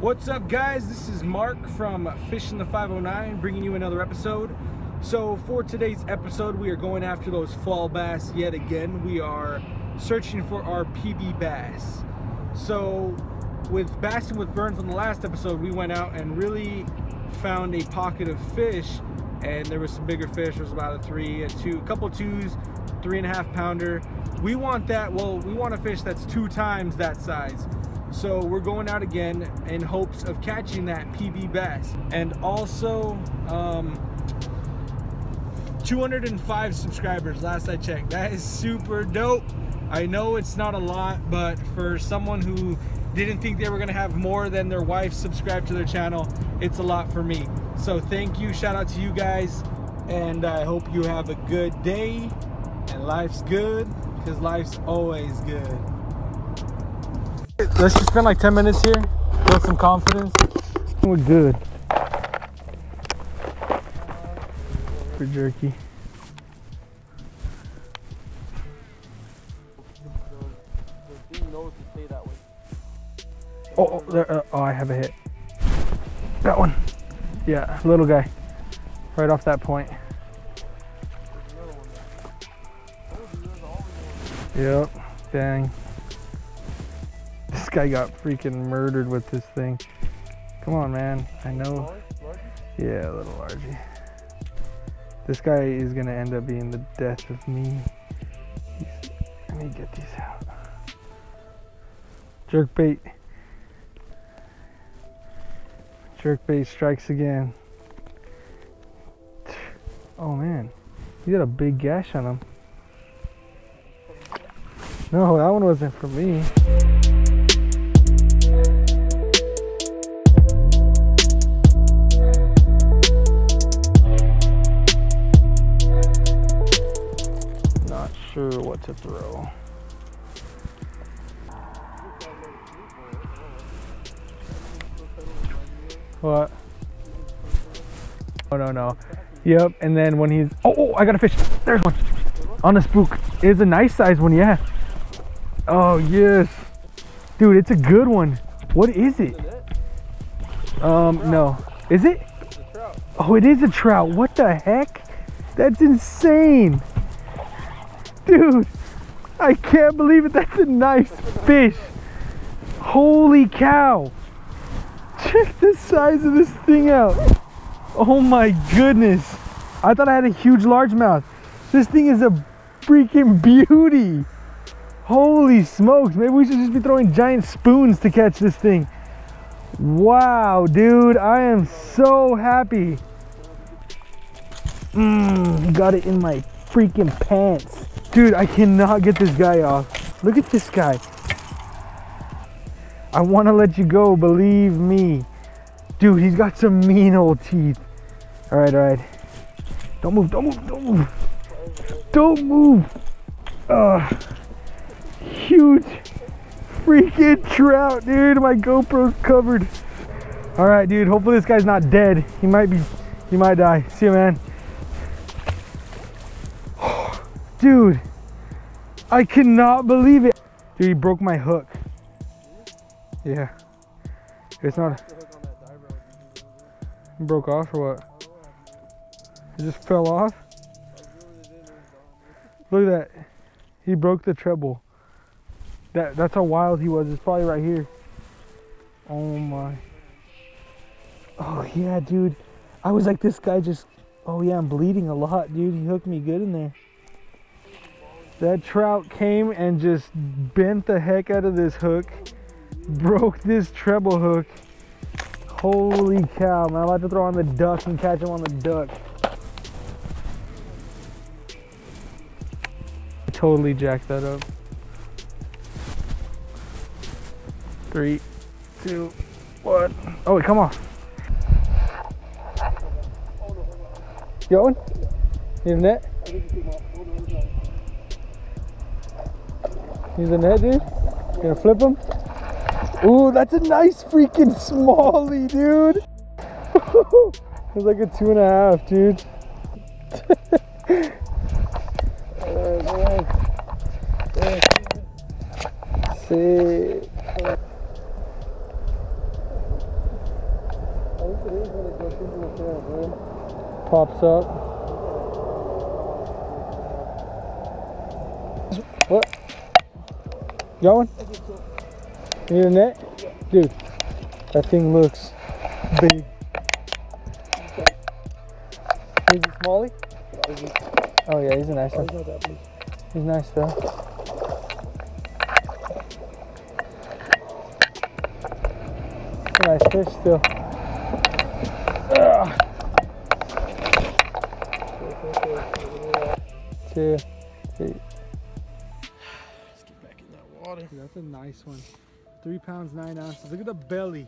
What's up, guys? This is Mark from Fishing the 509, bringing you another episode. So for today's episode, we are going after those fall bass yet again. We are searching for our PB bass. So with Bassin' with Burns on the last episode, we went out and really found a pocket of fish, and there was some bigger fish. There was about a three, a two, a couple twos, 3.5 pounder. We want that. Well, we want a fish that's 2 times that size. So we're going out again in hopes of catching that PB bass. And also 205 subscribers last I checked. That is super dope. I know it's not a lot, but for someone who didn't think they were gonna have more than their wife subscribed to their channel, it's a lot for me. So thank you, shout out to you guys, and I hope you have a good day and life's good, because life's always good. Let's just spend like 10 minutes here, build some confidence. We're good. For jerky. The thing knows to stay that way. Oh, I have a hit. That one. Yeah, little guy. Right off that point. Yep, dang. This guy got freaking murdered with this thing. Come on, man. I know. Yeah, a little largy. This guy is gonna end up being the death of me. Let me get these out. Jerkbait. Jerkbait strikes again. Oh man, you got a big gash on him. No, that one wasn't for me. Sure what to throw. What? Oh no. Yep, and then when he's oh, I got a fish. There's one. On a spook. It's a nice size one, yeah. Oh yes. Dude, it's a good one. What is it? No. Is it? Oh, it is a trout. What the heck? That's insane. Dude, I can't believe it. That's a nice fish. Holy cow. Check the size of this thing out. Oh my goodness. I thought I had a huge largemouth. This thing is a freaking beauty. Holy smokes. Maybe we should just be throwing giant spoons to catch this thing. Wow, dude. I am so happy. Got it in my freaking pants. Dude, I cannot get this guy off. Look at this guy. I want to let you go, believe me. Dude, he's got some mean old teeth. All right, all right. Don't move, don't move, don't move. Don't move. Huge freaking trout, dude. My GoPro's covered. All right, dude, hopefully this guy's not dead. He might die. See you, man. Dude, I cannot believe it. Dude, he broke my hook. Yeah. It's not... It broke off or what? It just fell off? Look at that. He broke the treble. That's how wild he was. It's probably right here. Oh my. Oh yeah, dude. I was like, this guy just... Oh yeah, I'm bleeding a lot, dude. He hooked me good in there. That trout came and just bent the heck out of this hook. Broke this treble hook. Holy cow, man. I'm about to throw on the duck and catch him on the duck. I totally jacked that up. 3, 2, 1. Oh, it come off. You got one? You have a net? He's a net, dude. Gonna flip him. Ooh, that's a nice freaking smallie, dude. It's like a 2.5, dude. Sick. Pops up. What? Going? You need a net? Dude, that thing looks big. Is he smallie? Oh yeah, he's a nice one. He's nice though. Nice fish still. Two, three. Let's get back in that water. Dude, that's a nice one. 3 pounds, 9 ounces. Look at the belly.